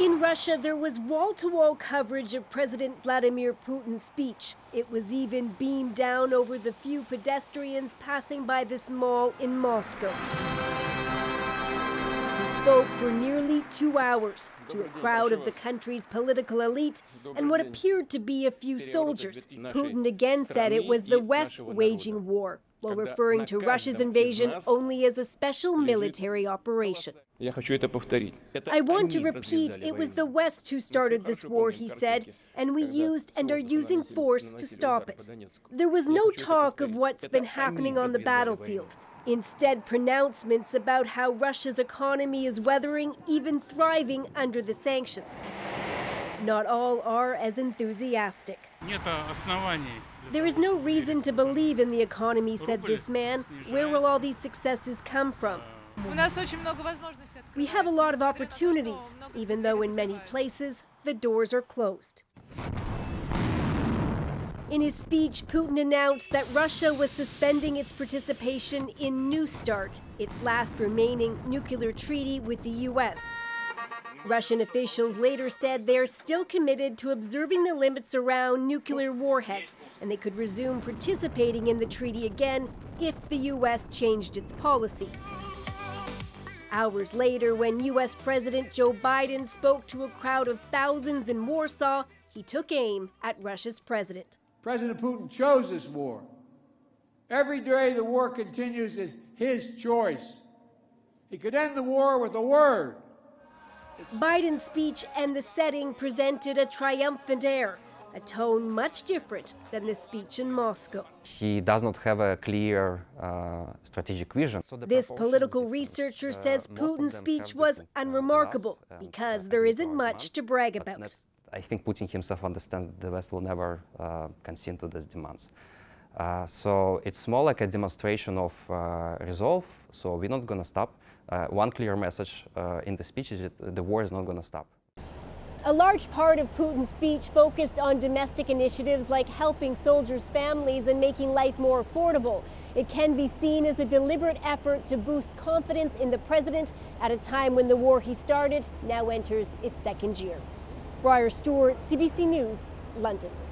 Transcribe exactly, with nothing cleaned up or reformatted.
In Russia, there was wall-to-wall coverage of President Vladimir Putin's speech. It was even beamed down over the few pedestrians passing by this mall in Moscow. He spoke for nearly two hours to a crowd of the country's political elite and what appeared to be a few soldiers. Putin again said it was the West waging war, while referring to Russia's invasion only as a special military operation. I want to repeat, it was the West who started this war, he said, and we used and are using force to stop it. There was no talk of what's been happening on the battlefield. Instead, pronouncements about how Russia's economy is weathering, even thriving under the sanctions. Not all are as enthusiastic. There is no reason to believe in the economy, said this man. Where will all these successes come from? We have a lot of opportunities, even though in many places the doors are closed. In his speech, Putin announced that Russia was suspending its participation in New START, its last remaining nuclear treaty with the U S Russian officials later said they are still committed to observing the limits around nuclear warheads, and they could resume participating in the treaty again if the U S changed its policy. Hours later, when U S President Joe Biden spoke to a crowd of thousands in Warsaw, he took aim at Russia's president. President Putin chose this war. Every day the war continues is his choice. He could end the war with a word. Biden's speech and the setting presented a triumphant air, a tone much different than the speech in Moscow. He does not have a clear uh, strategic vision. So this political researcher says uh, Putin's speech was unremarkable because there isn't much to brag about. I think Putin himself understands that the West will never uh, consent to these demands. Uh, so it's more like a demonstration of uh, resolve, so we're not going to stop. Uh, one clear message uh, in the speech is that the war is not going to stop. A large part of Putin's speech focused on domestic initiatives like helping soldiers' families and making life more affordable. It can be seen as a deliberate effort to boost confidence in the president at a time when the war he started now enters its second year. Briar Stewart, C B C News, London.